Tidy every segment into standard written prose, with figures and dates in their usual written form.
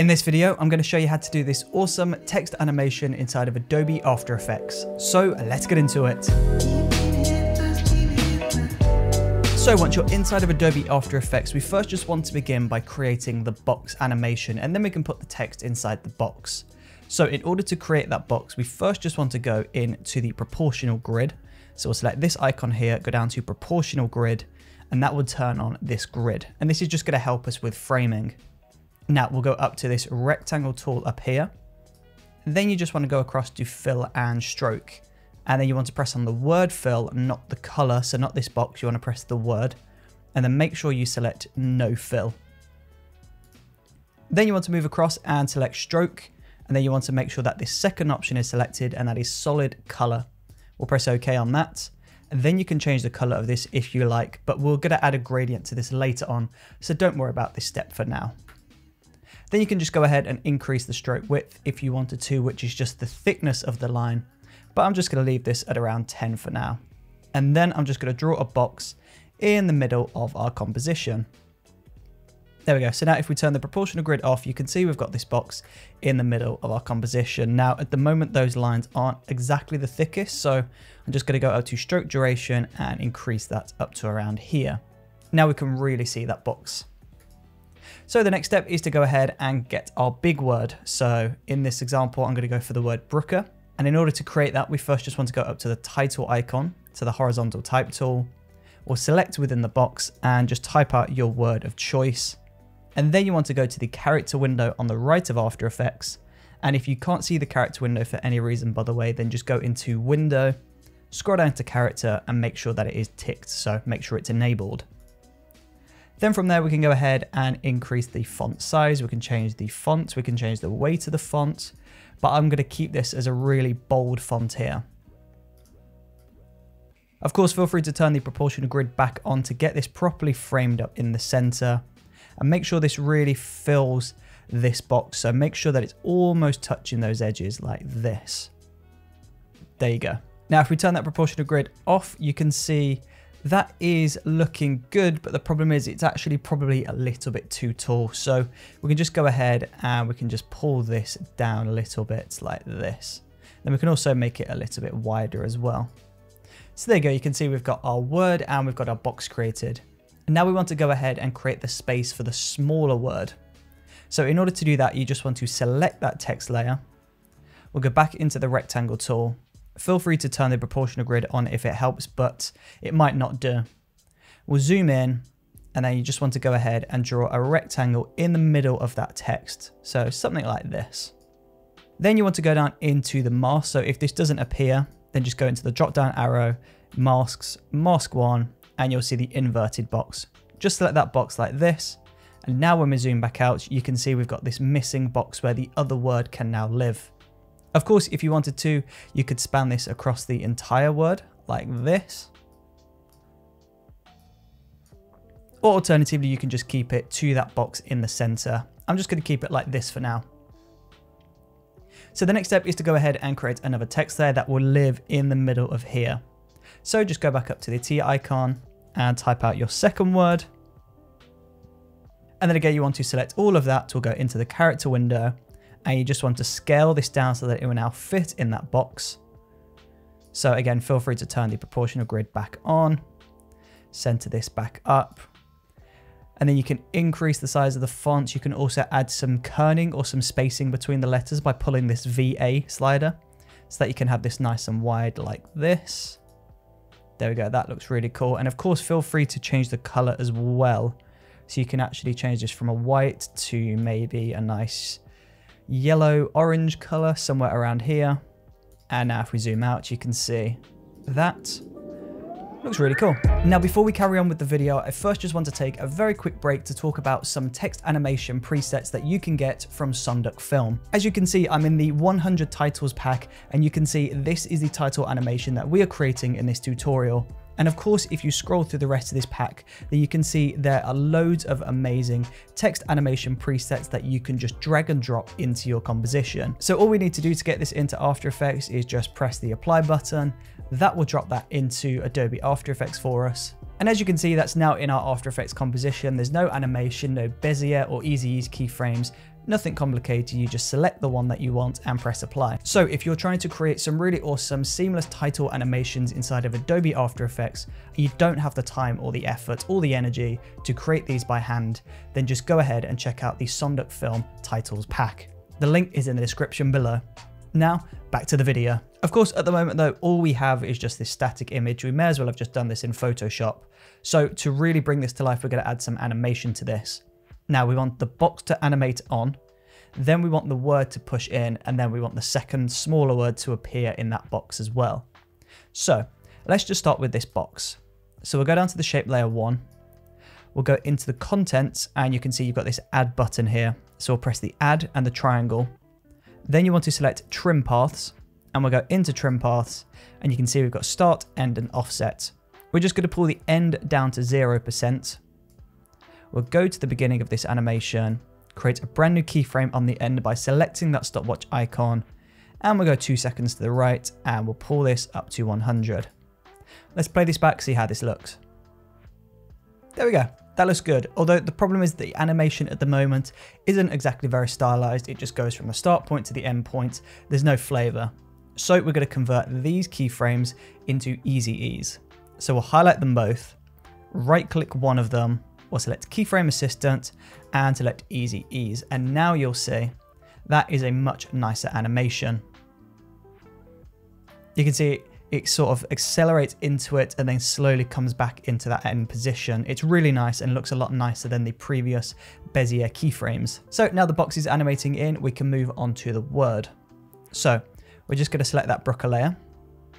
In this video, I'm going to show you how to do this awesome text animation inside of Adobe After Effects. So let's get into it. So once you're inside of Adobe After Effects, we first just want to begin by creating the box animation, and then we can put the text inside the box. So in order to create that box, we first just want to go into the proportional grid. So we'll select this icon here, go down to proportional grid, and that will turn on this grid. And this is just going to help us with framing. Now we'll go up to this rectangle tool up here. Then you just want to go across to fill and stroke. And then you want to press on the word fill, not the color. So not this box, you want to press the word. And then make sure you select no fill. Then you want to move across and select stroke. And then you want to make sure that this second option is selected, and that is solid color. We'll press OK on that. And then you can change the color of this if you like, but we're going to add a gradient to this later on. So don't worry about this step for now. Then you can just go ahead and increase the stroke width if you wanted to, which is just the thickness of the line. But I'm just going to leave this at around 10 for now. And then I'm just going to draw a box in the middle of our composition. There we go. So now if we turn the proportional grid off, you can see we've got this box in the middle of our composition. Now at the moment, those lines aren't exactly the thickest. So I'm just going to go up to stroke duration and increase that up to around here. Now we can really see that box. So the next step is to go ahead and get our big word. So in this example, I'm going to go for the word Brooker. And in order to create that, we first just want to go up to the title icon, to the horizontal type tool, or select within the box and just type out your word of choice. And then you want to go to the character window on the right of After Effects. And if you can't see the character window for any reason, by the way, then just go into window, scroll down to character and make sure that it is ticked. So make sure it's enabled. Then from there, we can go ahead and increase the font size. We can change the font. We can change the weight of the font, but I'm going to keep this as a really bold font here. Of course, feel free to turn the proportional grid back on to get this properly framed up in the center. And make sure this really fills this box. So make sure that it's almost touching those edges like this. There you go. Now, if we turn that proportional grid off, you can see that is looking good, but the problem is it's actually probably a little bit too tall. So we can just go ahead and we can just pull this down a little bit like this. Then we can also make it a little bit wider as well. So there you go. You can see we've got our word and we've got our box created. Now we want to go ahead and create the space for the smaller word. So in order to do that, you just want to select that text layer. We'll go back into the rectangle tool. Feel free to turn the proportional grid on if it helps, but it might not do. We'll zoom in, and then you just want to go ahead and draw a rectangle in the middle of that text. So something like this. Then you want to go down into the mask. So if this doesn't appear, then just go into the drop down arrow, masks, mask one, and you'll see the inverted box. Just select that box like this. And now when we zoom back out, you can see we've got this missing box where the other word can now live. Of course, if you wanted to, you could span this across the entire word like this. Or alternatively, you can just keep it to that box in the center. I'm just going to keep it like this for now. So the next step is to go ahead and create another text layer that will live in the middle of here. So just go back up to the T icon and type out your second word. And then again, you want to select all of that. We'll go into the character window and you just want to scale this down so that it will now fit in that box. So again, feel free to turn the proportional grid back on, center this back up, and then you can increase the size of the font. You can also add some kerning or some spacing between the letters by pulling this VA slider so that you can have this nice and wide like this. There we go. That looks really cool. And of course, feel free to change the color as well. So you can actually change this from a white to maybe a nice yellow, orange color somewhere around here. And now if we zoom out, you can see that looks really cool. Now, before we carry on with the video, I first just want to take a very quick break to talk about some text animation presets that you can get from Sonduck Film. As you can see, I'm in the 100 titles pack, and you can see this is the title animation that we are creating in this tutorial. And of course, if you scroll through the rest of this pack, then you can see there are loads of amazing text animation presets that you can just drag and drop into your composition. So all we need to do to get this into After Effects is just press the apply button. That will drop that into Adobe After Effects for us. And as you can see, that's now in our After Effects composition. There's no animation, no Bezier or easy ease keyframes, Nothing complicated, you just select the one that you want and press apply. So if you're trying to create some really awesome seamless title animations inside of Adobe After Effects, you don't have the time or the effort or the energy to create these by hand, then just go ahead and check out the Sonduck Film Titles Pack. The link is in the description below. Now, back to the video. Of course, at the moment though, all we have is just this static image. We may as well have just done this in Photoshop. So to really bring this to life, we're gonna add some animation to this. Now we want the box to animate on, then we want the word to push in, and then we want the second smaller word to appear in that box as well. So let's just start with this box. So we'll go down to the shape layer one, we'll go into the contents, and you can see you've got this add button here. So we'll press the add and the triangle. Then you want to select trim paths, and we'll go into trim paths, and you can see we've got start, end, and offset. We're just going to pull the end down to 0%. We'll go to the beginning of this animation, create a brand new keyframe on the end by selecting that stopwatch icon, and we'll go 2 seconds to the right, and we'll pull this up to 100. Let's play this back, see how this looks. There we go. That looks good, although the problem is the animation at the moment isn't exactly very stylized. It just goes from the start point to the end point. There's no flavor. So we're going to convert these keyframes into easy ease. So we'll highlight them both, right click one of them, we'll select keyframe assistant and select easy ease. And now you'll see that is a much nicer animation. You can see it sort of accelerates into it and then slowly comes back into that end position. It's really nice and looks a lot nicer than the previous Bezier keyframes. So now the box is animating in, we can move on to the word. So we're just gonna select that Brooker layer.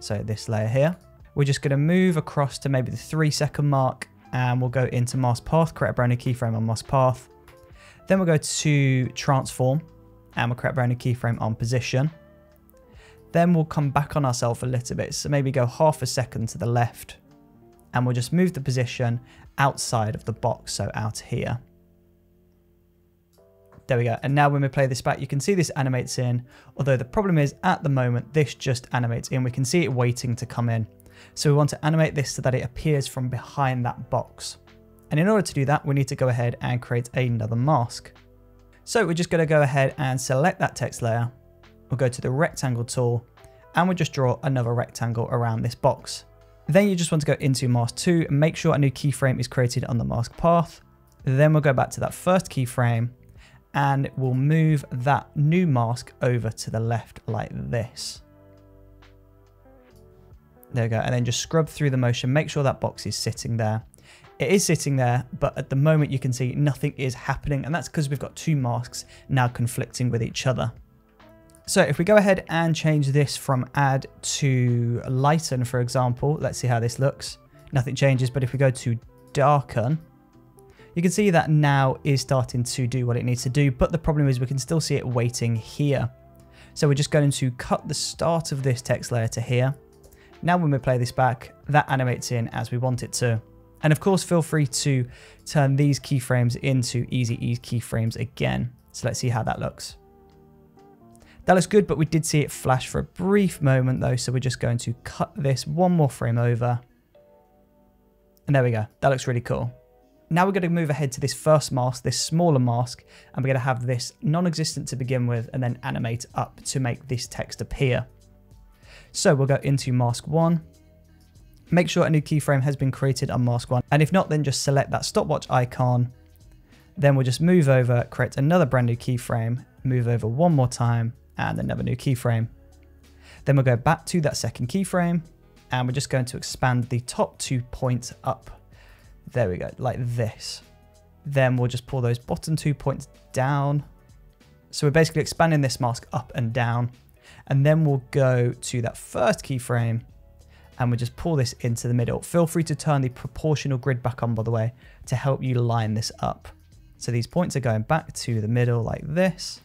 So this layer here, we're just gonna move across to maybe the 3 second mark, and we'll go into mask path, create a brand new keyframe on mask path. Then we'll go to transform and we'll create a brand new keyframe on position. Then we'll come back on ourselves a little bit. So maybe go half a second to the left and we'll just move the position outside of the box. So out here, there we go. And now when we play this back, you can see this animates in, although the problem is at the moment, this just animates in. We can see it waiting to come in. So we want to animate this so that it appears from behind that box. And in order to do that, we need to go ahead and create another mask. So we're just going to go ahead and select that text layer. We'll go to the rectangle tool and we'll just draw another rectangle around this box. Then you just want to go into mask 2 and make sure a new keyframe is created on the mask path. Then we'll go back to that first keyframe and we'll move that new mask over to the left like this. There we go. And then just scrub through the motion, make sure that box is sitting there. It is sitting there, but at the moment you can see nothing is happening, and that's because we've got two masks now conflicting with each other. So if we go ahead and change this from add to lighten, for example, let's see how this looks. Nothing changes, but if we go to darken, you can see that now is starting to do what it needs to do, but the problem is we can still see it waiting here. So we're just going to cut the start of this text layer to here. Now when we play this back, that animates in as we want it to. And of course, feel free to turn these keyframes into easy ease keyframes again. So let's see how that looks. That looks good, but we did see it flash for a brief moment though. So we're just going to cut this one more frame over. And there we go. That looks really cool. Now we're going to move ahead to this first mask, this smaller mask, and we're going to have this non-existent to begin with and then animate up to make this text appear. So we'll go into mask 1. Make sure a new keyframe has been created on mask 1. And if not, then just select that stopwatch icon. Then we'll just move over, create another brand new keyframe, move over one more time, and another new keyframe. Then we'll go back to that second keyframe and we're just going to expand the top 2 points up. There we go, like this. Then we'll just pull those bottom 2 points down. So we're basically expanding this mask up and down. And then we'll go to that first keyframe and we'll just pull this into the middle. Feel free to turn the proportional grid back on, by the way, to help you line this up. So these points are going back to the middle like this.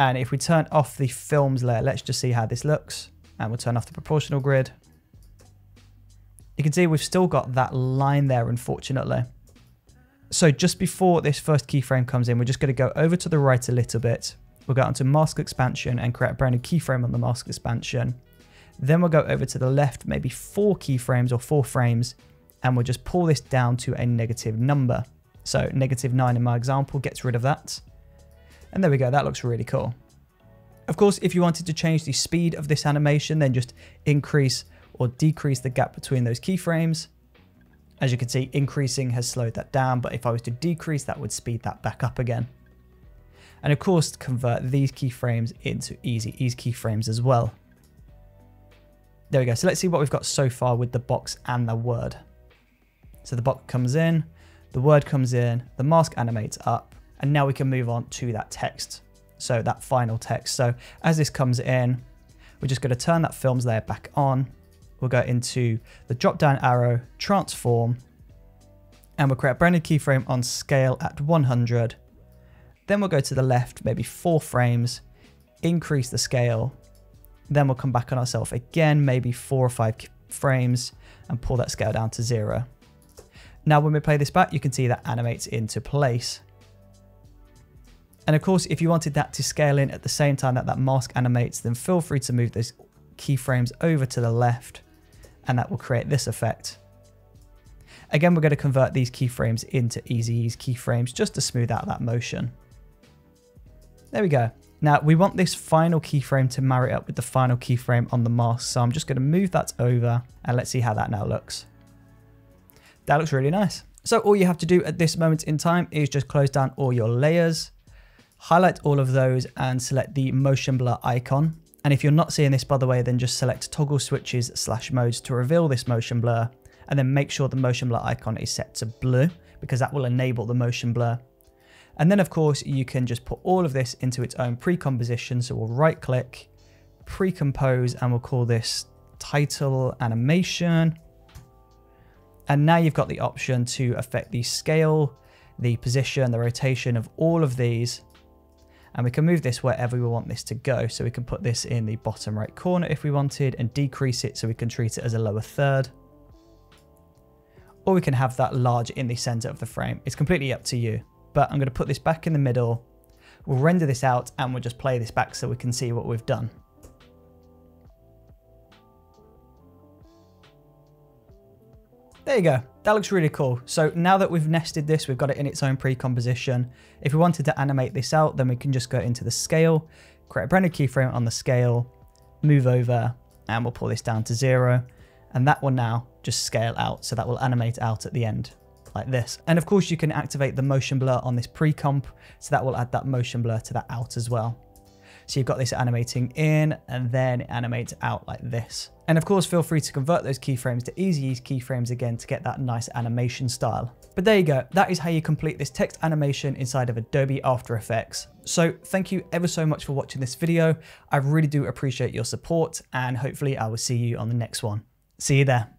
And if we turn off the films layer, let's just see how this looks. And we'll turn off the proportional grid. You can see we've still got that line there, unfortunately. So just before this first keyframe comes in, we're just going to go over to the right a little bit. We'll go onto mask expansion and create a brand new keyframe on the mask expansion. Then we'll go over to the left, maybe 4 keyframes or 4 frames, and we'll just pull this down to a negative number. So -9 in my example gets rid of that. And there we go, that looks really cool. Of course, if you wanted to change the speed of this animation, then just increase or decrease the gap between those keyframes. As you can see, increasing has slowed that down, but if I was to decrease, that would speed that back up again. And of course, convert these keyframes into easy ease keyframes as well. There we go. So let's see what we've got so far with the box and the word. So the box comes in, the word comes in, the mask animates up, and now we can move on to that text. So that final text. So as this comes in, we're just going to turn that films layer back on. We'll go into the drop down arrow, transform, and we'll create a brand new keyframe on scale at 100. Then we'll go to the left, maybe 4 frames, increase the scale. Then we'll come back on ourselves again, maybe 4 or 5 frames, and pull that scale down to 0. Now, when we play this back, you can see that animates into place. And of course, if you wanted that to scale in at the same time that that mask animates, then feel free to move those keyframes over to the left, and that will create this effect. Again, we're going to convert these keyframes into easy ease keyframes just to smooth out that motion. There we go. Now we want this final keyframe to marry up with the final keyframe on the mask. So I'm just going to move that over and let's see how that now looks. That looks really nice. So all you have to do at this moment in time is just close down all your layers, highlight all of those and select the motion blur icon. And if you're not seeing this, by the way, then just select toggle switches / modes to reveal this motion blur, and then make sure the motion blur icon is set to blue because that will enable the motion blur. And then of course you can just put all of this into its own pre-composition. So we'll right click, pre-compose, and we'll call this title animation. And now you've got the option to affect the scale, the position, the rotation of all of these. And we can move this wherever we want this to go. So we can put this in the bottom right corner if we wanted and decrease it so we can treat it as a lower third. Or we can have that large in the center of the frame. It's completely up to you, but I'm going to put this back in the middle. We'll render this out and we'll just play this back so we can see what we've done. There you go. That looks really cool. So now that we've nested this, we've got it in its own pre-composition. If we wanted to animate this out, then we can just go into the scale, create a brand new keyframe on the scale, move over, and we'll pull this down to 0. And that will now just scale out. So that will animate out at the end like this. And of course you can activate the motion blur on this pre-comp. So that will add that motion blur to that out as well. So you've got this animating in and then it animates out like this. And of course, feel free to convert those keyframes to easy ease keyframes again to get that nice animation style. But there you go. That is how you complete this text animation inside of Adobe After Effects. So thank you ever so much for watching this video. I really do appreciate your support and hopefully I will see you on the next one. See you there.